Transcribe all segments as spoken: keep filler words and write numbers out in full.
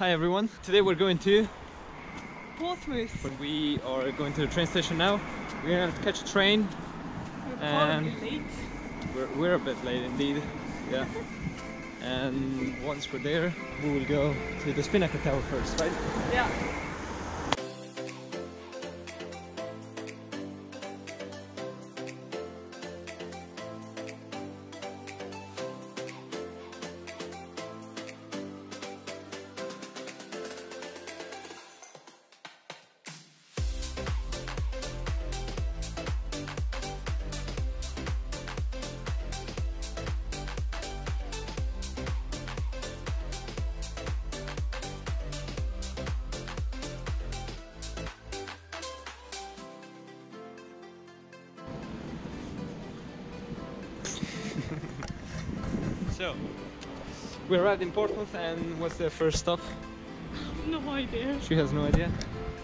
Hi everyone, today we're going to Portsmouth. We are going to the train station now. We're going to catch a train. We're and probably late. We're, we're a bit late indeed, yeah. And once we're there, we will go to the Spinnaker Tower first, right? Yeah. So, we arrived in Portsmouth, and what's the first stop? No idea. She has no idea?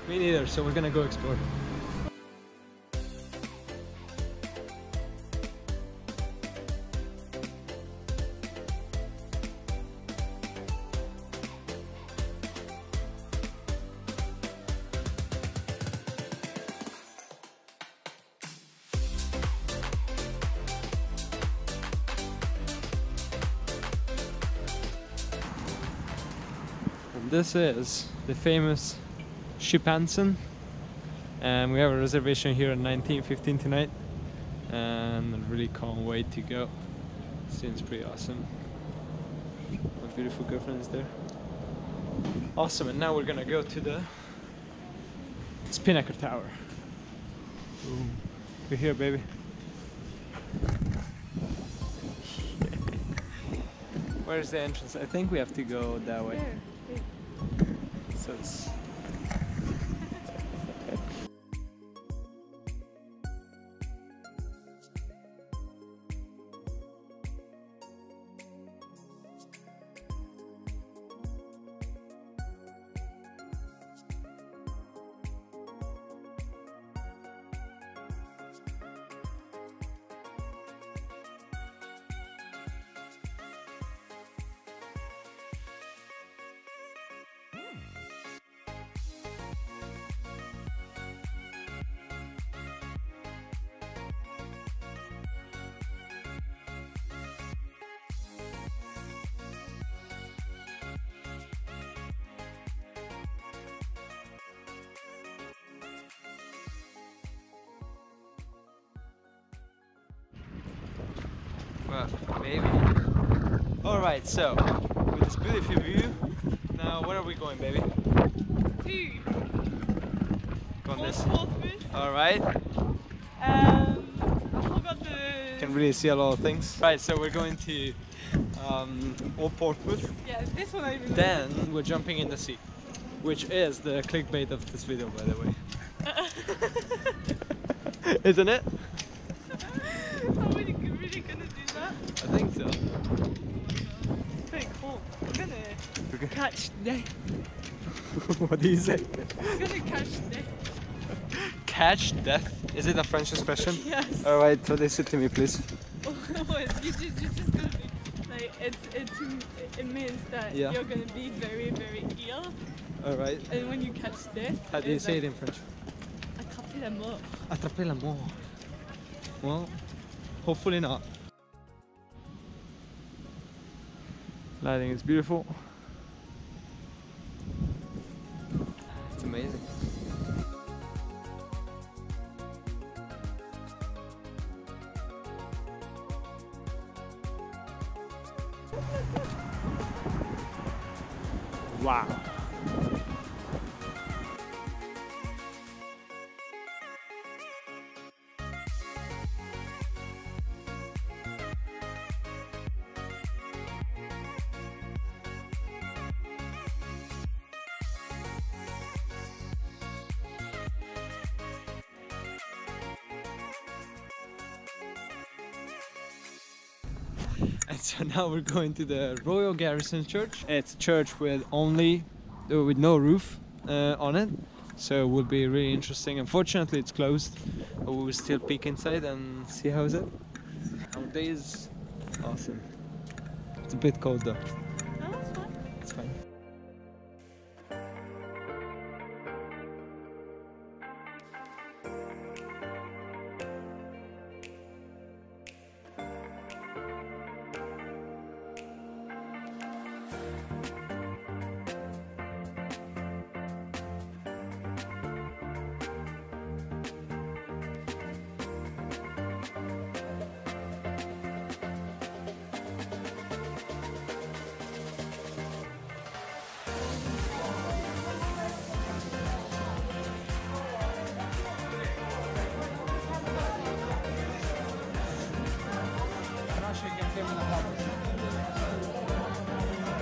Me neither, so we're gonna go explore. This is the famous Schipansen, and we have a reservation here at nineteen fifteen tonight, and I really can't wait to go. Seems pretty awesome. My beautiful girlfriend is there. Awesome, and now we're gonna go to the Spinnaker Tower. Boom. We're here, baby. Where's the entrance? I think we have to go that way. There. So it's well, maybe. Alright, so with this beautiful view, now where are we going, baby? To Go on this. Alright. Um, I forgot the... Can really see a lot of things. Right, so we're going to um, Old Portsmouth. Yeah, this one I remember. Then we're jumping in the sea, which is the clickbait of this video, by the way. Uh-uh. Isn't it? I think so. It's pretty cool. We're gonna okay. catch net. What do you say? We're gonna catch death. Catch death? Is it a French expression? Yes. Alright, so they sit to me, please. Oh, no, it's, you just, you're just gonna be like, it's, it's, it means that yeah. you're gonna be very, very ill. Alright. And when you catch death. How do you say like, it in French? Attraper la mort. Attraper la mort. Well, hopefully not. Lighting is beautiful. It's amazing. Wow. And so now we're going to the Royal Garrison Church. It's a church with only, uh, with no roof uh, on it, so it will be really interesting. Unfortunately, it's closed, but we will still peek inside and see how is it. Our day is awesome. It's a bit cold though. No, it's fine. It's fine.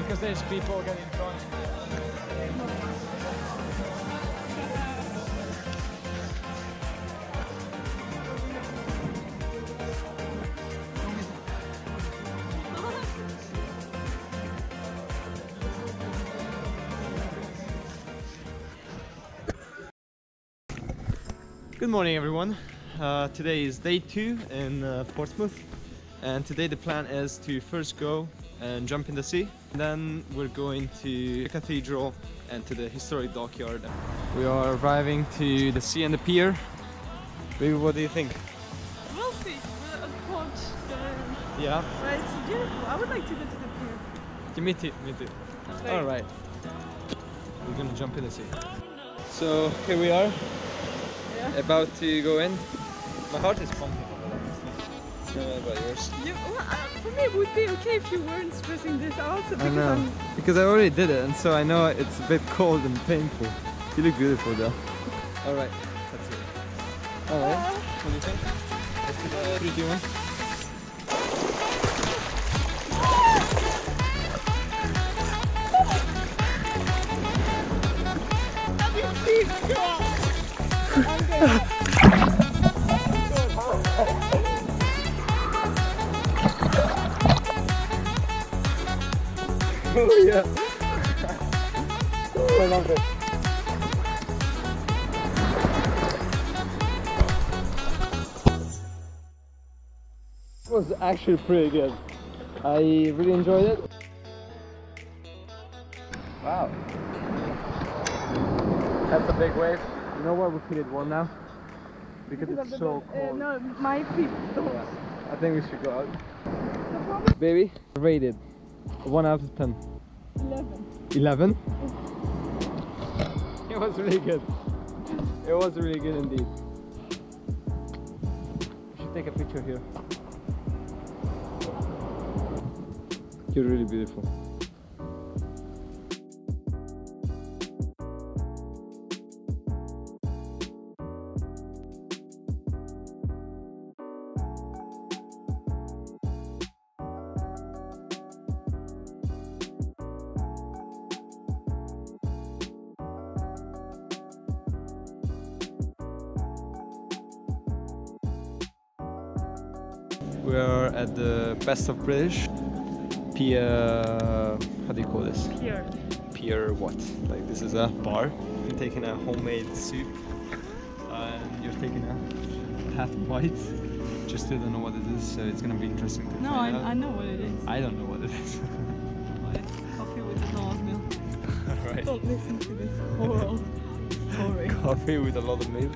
because there's people getting drunk. Good morning, everyone. Uh, today is day two in uh, Portsmouth, and today the plan is to first go and jump in the sea. And then we're going to the cathedral and to the historic dockyard. We are arriving to the sea and the pier. Baby, what do you think? We'll see. We'll approach the... Yeah. But it's beautiful. I would like to go to the pier. Yeah, me too, me too. Right. All right. We're gonna jump in the sea. So here we are. Yeah. About to go in. My heart is pumping. About yours. You, well, uh, for me it would be okay if you weren't stressing this out. Because I know, I'm... because I already did it, and so I know it's a bit cold and painful. You look beautiful though. Alright, that's it. Alright, uh, what do you think? Let's do the three, two, one. Oh yeah! Oh, I love it! It was actually pretty good. I really enjoyed it. Wow! That's a big wave. You know what? We could get warm now. Because, because it's so cold. Uh, no, my feet don't. Yeah. I think we should go out. Baby, rated. one out of ten. eleven. eleven? It was really good. It was really good indeed. We should take a picture here. You're really beautiful. We are at the best of British pier. How do you call this? Pier. Pier what? Like, this is a bar. I'm taking a homemade soup, and you're taking a half bite. Just still don't know what it is, so it's gonna be interesting to no, find I, out. No, I know what it is. I don't know what it is. Well, it's coffee with a lot of milk. All right. Don't listen to this oral story. Coffee with a lot of milk,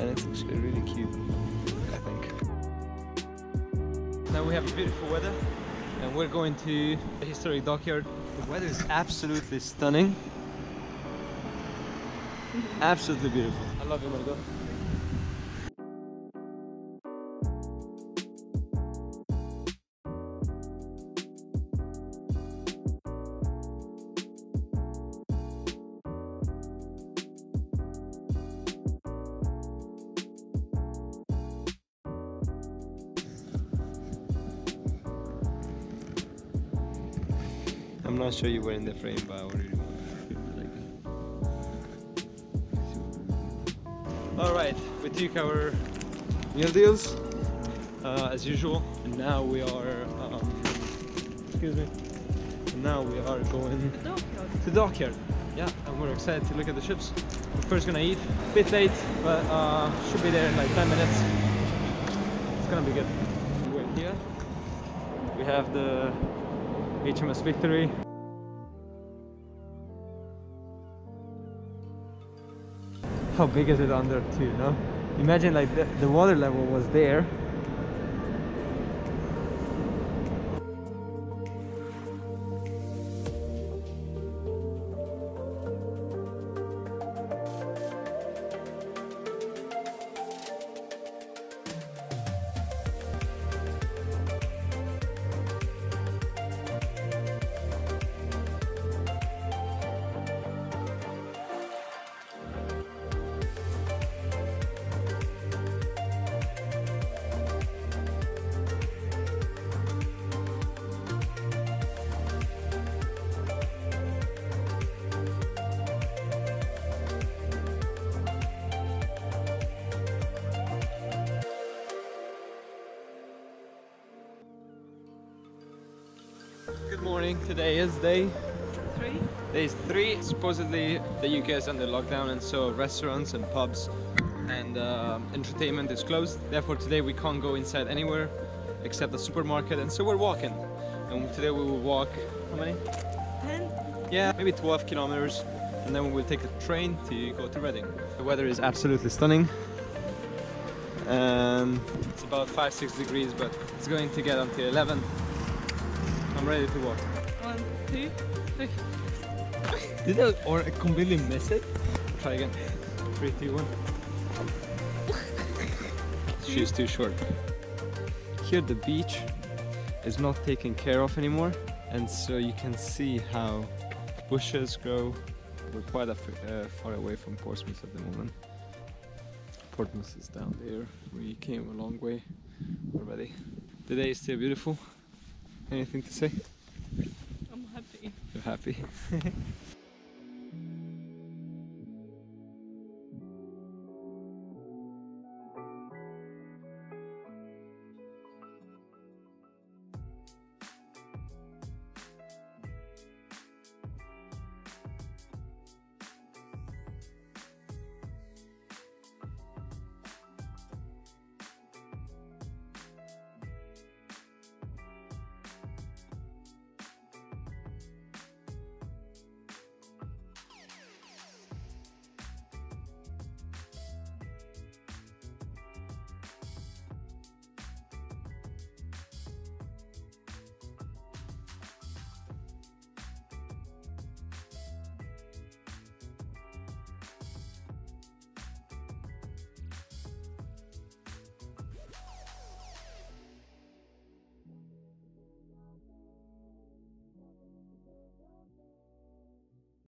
and it's actually really cute. Now we have beautiful weather and we're going to the historic dockyard. The weather is absolutely stunning. Absolutely beautiful. I love you, Margot. I'm not sure you were in the frame, but I already like. Alright, we took our meal deals uh, as usual, and now we are um, excuse me and now we are going the dockyard. to the dockyard. Yeah, and we're excited to look at the ships. We're first gonna eat, a bit late, but uh, should be there in like ten minutes. It's gonna be good. We're here, we have the H M S Victory. How big is it under too, no? Imagine like the, the water level was there. Good morning. Today is day three. Day three. Supposedly the U K is under lockdown, and so restaurants and pubs and uh, entertainment is closed. Therefore today we can't go inside anywhere except the supermarket, and so we're walking. And today we will walk how many? Ten? Yeah, maybe twelve kilometers, and then we will take a train to go to Reading. The weather is absolutely stunning. Um, it's about five six degrees, but it's going to get until eleven. I'm ready to walk. One, two, three. Did I or I completely miss it? Try again. Three, two, one. She's too short. Here the beach is not taken care of anymore, and so you can see how bushes grow. We're quite a, uh, far away from Portsmouth at the moment. Portsmouth is down there. We came a long way already. The day is still beautiful. Anything to say? I'm happy. You're happy?